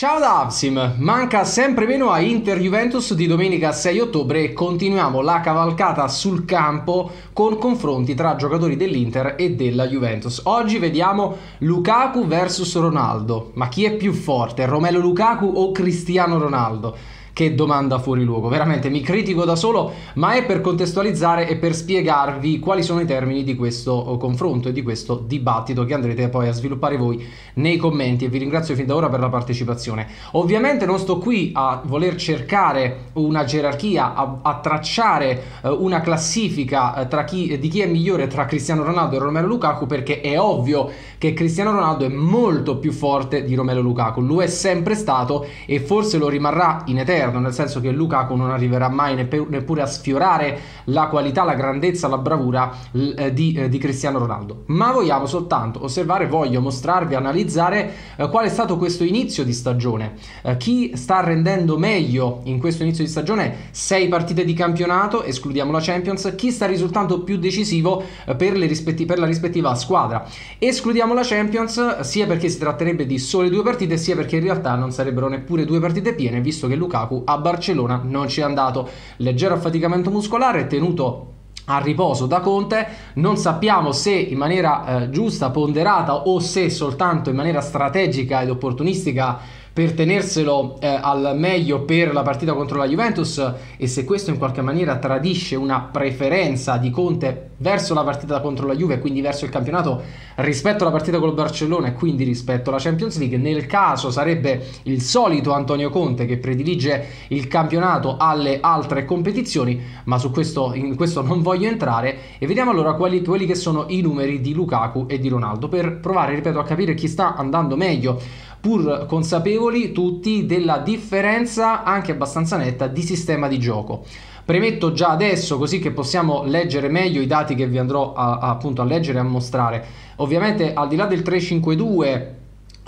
Ciao da Avsim, manca sempre meno a Inter-Juventus di domenica 6 ottobre e continuiamo la cavalcata sul campo con confronti tra giocatori dell'Inter e della Juventus. Oggi vediamo Lukaku vs Ronaldo, ma chi è più forte, Romelu Lukaku o Cristiano Ronaldo? Che domanda fuori luogo, veramente mi critico da solo, ma è per contestualizzare e per spiegarvi quali sono i termini di questo confronto e di questo dibattito che andrete poi a sviluppare voi nei commenti, e vi ringrazio fin da ora per la partecipazione. Ovviamente non sto qui a voler cercare una gerarchia, a tracciare una classifica di chi è migliore tra Cristiano Ronaldo e Romelu Lukaku, perché è ovvio che Cristiano Ronaldo è molto più forte di Romelu Lukaku, lo è sempre stato e forse lo rimarrà in eterno, nel senso che Lukaku non arriverà mai neppure a sfiorare la qualità, la grandezza, la bravura di Cristiano Ronaldo. Ma vogliamo soltanto osservare, voglio mostrarvi, analizzare qual è stato questo inizio di stagione, chi sta rendendo meglio in questo inizio di stagione, 6 partite di campionato, escludiamo la Champions, chi sta risultando più decisivo per la rispettiva squadra. Escludiamo la Champions sia perché si tratterebbe di sole 2 partite, sia perché in realtà non sarebbero neppure 2 partite piene, visto che Lukaku a Barcellona non ci è andato, leggero affaticamento muscolare, tenuto a riposo da Conte, non sappiamo se in maniera giusta, ponderata, o se soltanto in maniera strategica ed opportunistica per tenerselo al meglio per la partita contro la Juventus, e se questo in qualche maniera tradisce una preferenza di Conte verso la partita contro la Juve, quindi verso il campionato, rispetto alla partita col Barcellona e quindi rispetto alla Champions League. Nel caso sarebbe il solito Antonio Conte che predilige il campionato alle altre competizioni, ma su questo, in questo non voglio entrare, e vediamo allora quelli che sono i numeri di Lukaku e di Ronaldo per provare, ripeto, a capire chi sta andando meglio, pur consapevoli tutti della differenza anche abbastanza netta di sistema di gioco. Premetto già adesso, così che possiamo leggere meglio i dati che vi andrò appunto a leggere e a mostrare, ovviamente al di là del 3-5-2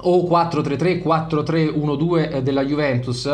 o 4-3-3, 4-3-1-2 della Juventus,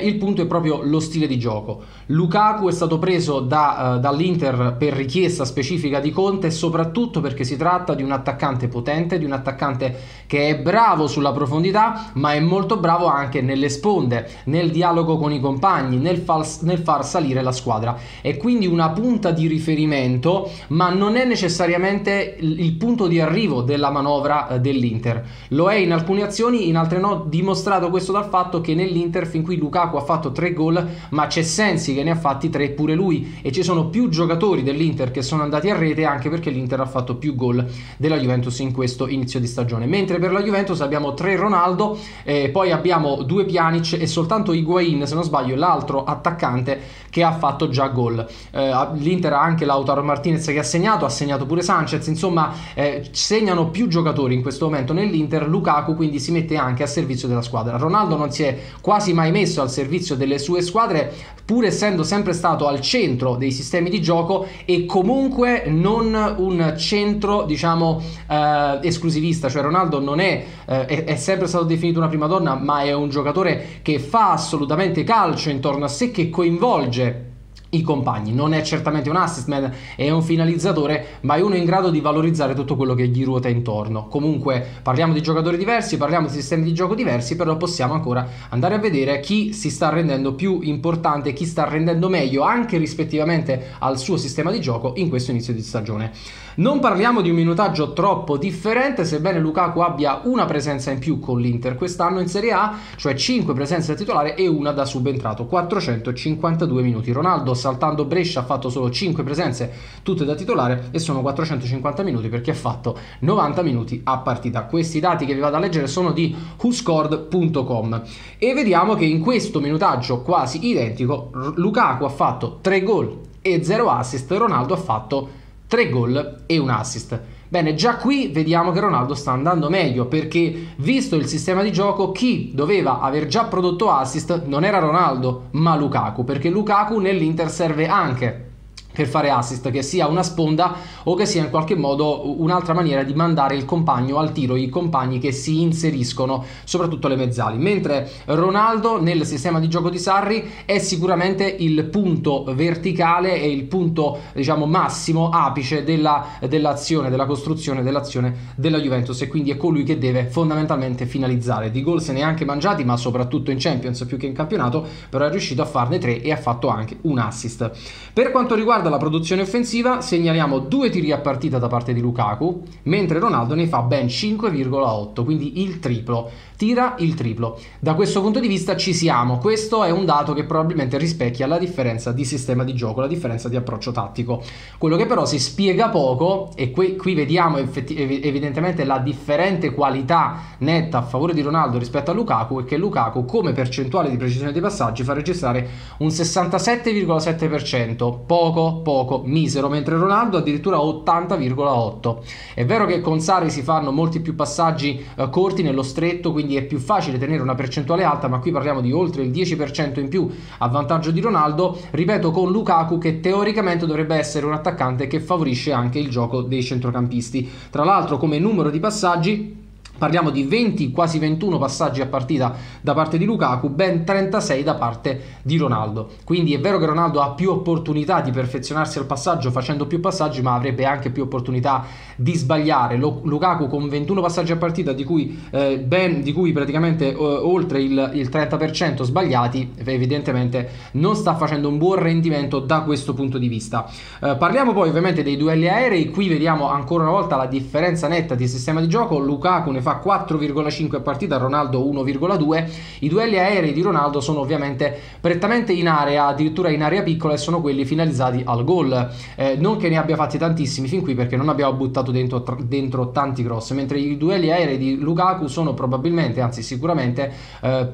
il punto è proprio lo stile di gioco. Lukaku è stato preso dall'Inter per richiesta specifica di Conte, soprattutto perché si tratta di un attaccante potente, di un attaccante che è bravo sulla profondità, ma è molto bravo anche nelle sponde, nel dialogo con i compagni, nel far salire la squadra. È quindi una punta di riferimento, ma non è necessariamente il punto di arrivo della manovra dell'Inter. Lo è in alcune azioni, in altre no, dimostrato questo dal fatto che nell'Inter fin qui Lukaku ha fatto 3 gol, ma c'è Sensi che ne ha fatti 3 pure lui, e ci sono più giocatori dell'Inter che sono andati a rete, anche perché l'Inter ha fatto più gol della Juventus in questo inizio di stagione. Mentre per la Juventus abbiamo 3 Ronaldo, poi abbiamo 2 Pjanic e soltanto Higuain, se non sbaglio, l'altro attaccante, che ha fatto già gol. L'Inter ha anche Lautaro Martinez che ha segnato pure Sanchez, insomma segnano più giocatori in questo momento nell'Inter. Lukaku quindi si mette anche al servizio della squadra. Ronaldo non si è quasi mai messo al servizio delle sue squadre, pur essendo sempre stato al centro dei sistemi di gioco, e comunque non un centro, diciamo, esclusivista, cioè Ronaldo non è, è sempre stato definito una prima donna, ma è un giocatore che fa assolutamente calcio intorno a sé, che coinvolge i compagni. Non è certamente un assist man, è un finalizzatore, ma è uno in grado di valorizzare tutto quello che gli ruota intorno. Comunque parliamo di giocatori diversi, parliamo di sistemi di gioco diversi, però possiamo ancora andare a vedere chi si sta rendendo più importante, chi sta rendendo meglio anche rispettivamente al suo sistema di gioco in questo inizio di stagione. Non parliamo di un minutaggio troppo differente, sebbene Lukaku abbia una presenza in più con l'Inter quest'anno in Serie A, cioè 5 presenze da titolare e una da subentrato, 452 minuti. Ronaldo, saltando Brescia, ha fatto solo 5 presenze tutte da titolare e sono 450 minuti perché ha fatto 90 minuti a partita. Questi dati che vi vado a leggere sono di whoscored.com e vediamo che in questo minutaggio quasi identico Lukaku ha fatto 3 gol e 0 assist, Ronaldo ha fatto 3 gol e 1 assist. Bene, già qui vediamo che Ronaldo sta andando meglio, perché visto il sistema di gioco, chi doveva aver già prodotto assist non era Ronaldo ma Lukaku, perché Lukaku nell'Inter serve anche per fare assist, che sia una sponda o che sia in qualche modo un'altra maniera di mandare il compagno al tiro, i compagni che si inseriscono soprattutto le mezzali. Mentre Ronaldo nel sistema di gioco di Sarri è sicuramente il punto verticale e il punto, diciamo, massimo, apice dell'azione, della costruzione dell'azione della Juventus, e quindi è colui che deve fondamentalmente finalizzare. Di gol se ne è anche mangiati, ma soprattutto in Champions più che in campionato, però è riuscito a farne 3 e ha fatto anche un assist. Per quanto riguarda la produzione offensiva, segnaliamo 2 tiri a partita da parte di Lukaku, mentre Ronaldo ne fa ben 5,8, quindi il triplo, tira il triplo. Da questo punto di vista ci siamo, questo è un dato che probabilmente rispecchia la differenza di sistema di gioco, la differenza di approccio tattico. Quello che però si spiega poco, e qui vediamo evidentemente la differente qualità netta a favore di Ronaldo rispetto a Lukaku, è che Lukaku come percentuale di precisione dei passaggi fa registrare un 67,7%, poco, misero, mentre Ronaldo addirittura 80,8. È vero che con Sarri si fanno molti più passaggi corti nello stretto, quindi è più facile tenere una percentuale alta, ma qui parliamo di oltre il 10% in più a vantaggio di Ronaldo, ripeto, con Lukaku che teoricamente dovrebbe essere un attaccante che favorisce anche il gioco dei centrocampisti. Tra l'altro come numero di passaggi parliamo di 20, quasi 21 passaggi a partita da parte di Lukaku, ben 36 da parte di Ronaldo. Quindi è vero che Ronaldo ha più opportunità di perfezionarsi al passaggio facendo più passaggi, ma avrebbe anche più opportunità di sbagliare. Lukaku con 21 passaggi a partita, di cui praticamente oltre il 30% sbagliati, evidentemente non sta facendo un buon rendimento da questo punto di vista. Parliamo poi ovviamente dei duelli aerei. Qui vediamo ancora una volta la differenza netta di sistema di gioco. Lukaku ne fa 4,5 a partita, Ronaldo 1,2. I duelli aerei di Ronaldo sono ovviamente prettamente in area, addirittura in area piccola, e sono quelli finalizzati al gol. Non che ne abbia fatti tantissimi fin qui, perché non abbiamo buttato dentro tanti cross, mentre i duelli aerei di Lukaku sono probabilmente, anzi sicuramente,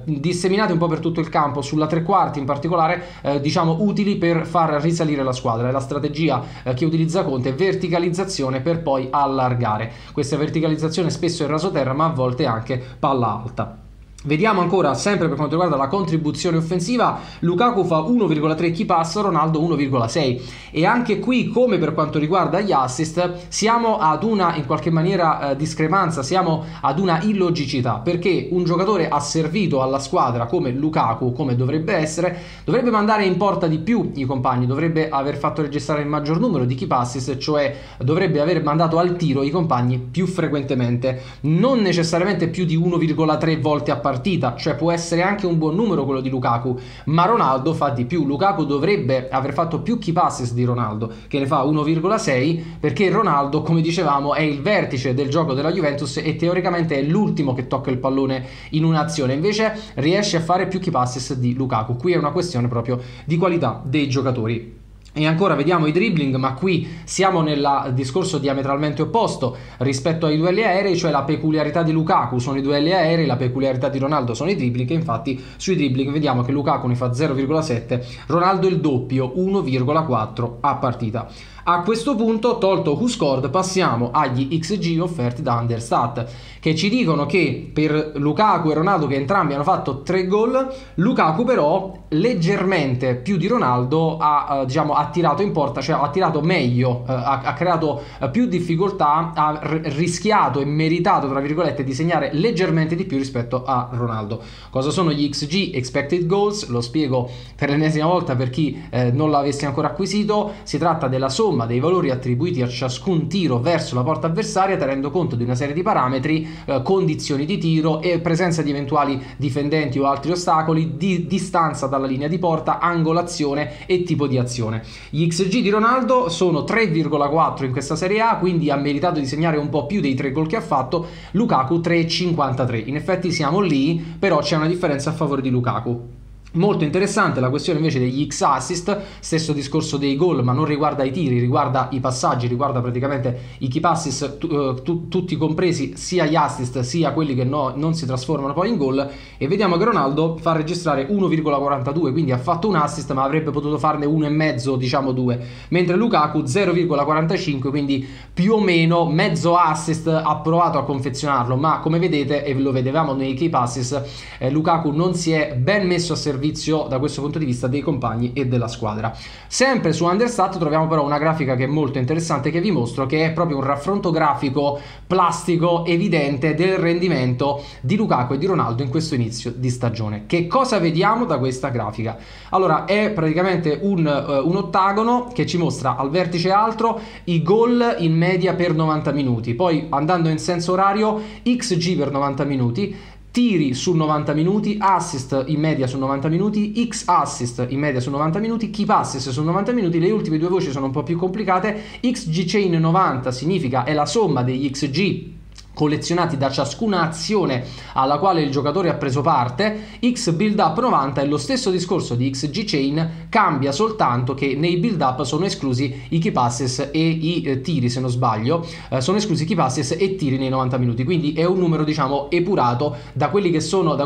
disseminati un po' per tutto il campo, sulla tre quarti in particolare, diciamo utili per far risalire la squadra. È la strategia che utilizza Conte, verticalizzazione per poi allargare. Questa verticalizzazione spesso è rasoterra, ma a volte anche palla alta. Vediamo ancora, sempre per quanto riguarda la contribuzione offensiva, Lukaku fa 1,3 key pass, Ronaldo 1,6, e anche qui, come per quanto riguarda gli assist, siamo ad una in qualche maniera discrepanza, siamo ad una illogicità, perché un giocatore asservito alla squadra come Lukaku, come dovrebbe essere, dovrebbe mandare in porta di più i compagni, dovrebbe aver fatto registrare il maggior numero di key passes, cioè dovrebbe aver mandato al tiro i compagni più frequentemente, non necessariamente più di 1,3 volte a partita, cioè può essere anche un buon numero quello di Lukaku, ma Ronaldo fa di più. Lukaku dovrebbe aver fatto più key passes di Ronaldo, che ne fa 1,6, perché Ronaldo, come dicevamo, è il vertice del gioco della Juventus e teoricamente è l'ultimo che tocca il pallone in un'azione, invece riesce a fare più key passes di Lukaku. Qui è una questione proprio di qualità dei giocatori. E ancora vediamo i dribbling, ma qui siamo nel discorso diametralmente opposto rispetto ai duelli aerei, cioè la peculiarità di Lukaku sono i duelli aerei, la peculiarità di Ronaldo sono i dribbling, e infatti sui dribbling vediamo che Lukaku ne fa 0,7, Ronaldo il doppio, 1,4 a partita. A questo punto, tolto WhoScored, passiamo agli XG offerti da Understat, che ci dicono che per Lukaku e Ronaldo, che entrambi hanno fatto 3 gol, Lukaku però leggermente più di Ronaldo ha, diciamo, ha tirato in porta, cioè ha tirato meglio, ha creato più difficoltà, ha rischiato e meritato, tra virgolette, di segnare leggermente di più rispetto a Ronaldo. Cosa sono gli XG expected goals? Lo spiego per l'ennesima volta per chi non l'avesse ancora acquisito. Si tratta della sola dei valori attribuiti a ciascun tiro verso la porta avversaria, tenendo conto di una serie di parametri, condizioni di tiro e presenza di eventuali difendenti o altri ostacoli, distanza dalla linea di porta, angolazione e tipo di azione. Gli XG di Ronaldo sono 3,4 in questa Serie A, quindi ha meritato di segnare un po' più dei 3 gol che ha fatto. Lukaku 3,53. In effetti siamo lì, però c'è una differenza a favore di Lukaku. Molto interessante la questione invece degli x-assist, stesso discorso dei gol, ma non riguarda i tiri, riguarda i passaggi, riguarda praticamente i key passes tutti compresi, sia gli assist sia quelli che non si trasformano poi in gol, e vediamo che Ronaldo fa registrare 1,42, quindi ha fatto un assist ma avrebbe potuto farne 1,5, diciamo 2, mentre Lukaku 0,45, quindi più o meno mezzo assist ha provato a confezionarlo, ma come vedete, e lo vedevamo nei key passes, Lukaku non si è ben messo a servire servizio da questo punto di vista dei compagni e della squadra. Sempre su Understat troviamo però una grafica che è molto interessante, che vi mostro, che è proprio un raffronto grafico plastico evidente del rendimento di Lukaku e di Ronaldo in questo inizio di stagione. Che cosa vediamo da questa grafica? Allora, è praticamente un ottagono che ci mostra al vertice altro i gol in media per 90 minuti, poi andando in senso orario xg per 90 minuti, tiri su 90 minuti, assist in media su 90 minuti, x-assist in media su 90 minuti, keep assist su 90 minuti, le ultime due voci sono un po' più complicate, xg chain 90 significa è la somma degli xg collezionati da ciascuna azione alla quale il giocatore ha preso parte, x build up 90 è lo stesso discorso di xg chain, cambia soltanto che nei build up sono esclusi i key passes e i tiri, se non sbaglio, sono esclusi i key passes e tiri nei 90 minuti, quindi è un numero diciamo epurato da quelli che sono,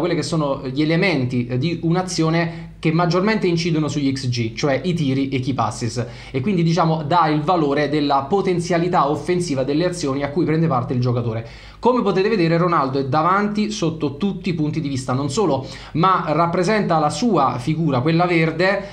gli elementi di un'azione che maggiormente incidono sugli xg, cioè i tiri e key passes, e quindi diciamo dà il valore della potenzialità offensiva delle azioni a cui prende parte il giocatore. Come potete vedere, Ronaldo è davanti sotto tutti i punti di vista, non solo, ma rappresenta la sua figura, quella verde,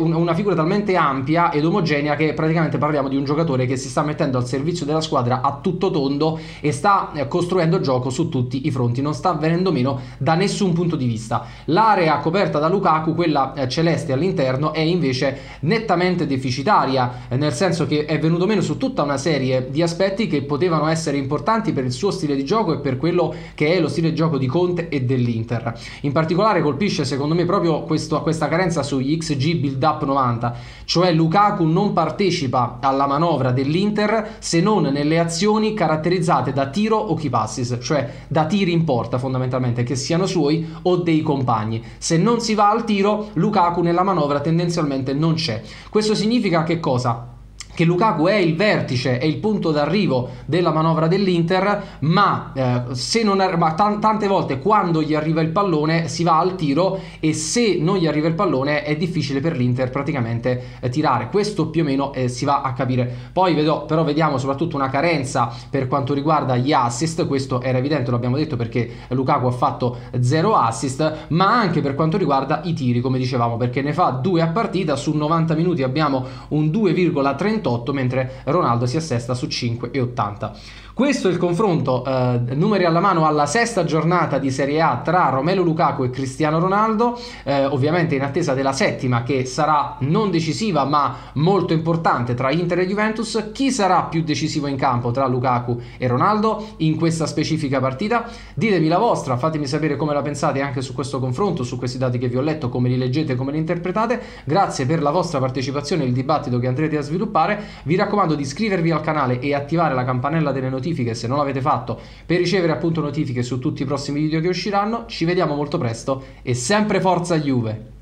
una figura talmente ampia ed omogenea che praticamente parliamo di un giocatore che si sta mettendo al servizio della squadra a tutto tondo e sta costruendo gioco su tutti i fronti, non sta venendo meno da nessun punto di vista. L'area coperta da Lukaku, quella celeste all'interno, è invece nettamente deficitaria, nel senso che è venuto meno su tutta una serie di aspetti che potevano essere importanti per il suo stile di gioco e per quello che è lo stile di gioco di Conte e dell'Inter. In particolare colpisce secondo me proprio questa carenza sugli xg build up 90, cioè Lukaku non partecipa alla manovra dell'Inter se non nelle azioni caratterizzate da tiro o key passes, cioè da tiri in porta fondamentalmente, che siano suoi o dei compagni. Se non si va al tiro, Lukaku nella manovra tendenzialmente non c'è. Questo significa che cosa? Che Lukaku è il vertice, è il punto d'arrivo della manovra dell'Inter, ma tante volte quando gli arriva il pallone si va al tiro, e se non gli arriva il pallone è difficile per l'Inter praticamente tirare. Questo più o meno si va a capire. Poi vediamo soprattutto una carenza per quanto riguarda gli assist, questo era evidente, lo abbiamo detto, perché Lukaku ha fatto 0 assist, ma anche per quanto riguarda i tiri, come dicevamo, perché ne fa 2 a partita, su 90 minuti abbiamo un 2,38, mentre Ronaldo si assesta su 5,80. Questo è il confronto numeri alla mano alla sesta giornata di Serie A tra Romelu Lukaku e Cristiano Ronaldo, ovviamente in attesa della settima, che sarà non decisiva ma molto importante, tra Inter e Juventus. Chi sarà più decisivo in campo tra Lukaku e Ronaldo in questa specifica partita? Ditemi la vostra, fatemi sapere come la pensate anche su questo confronto, su questi dati che vi ho letto, come li leggete, come li interpretate. Grazie per la vostra partecipazione e il dibattito che andrete a sviluppare. Vi raccomando di iscrivervi al canale e attivare la campanella delle notifiche se non l'avete fatto, per ricevere appunto notifiche su tutti i prossimi video che usciranno. Ci vediamo molto presto e sempre forza Juve!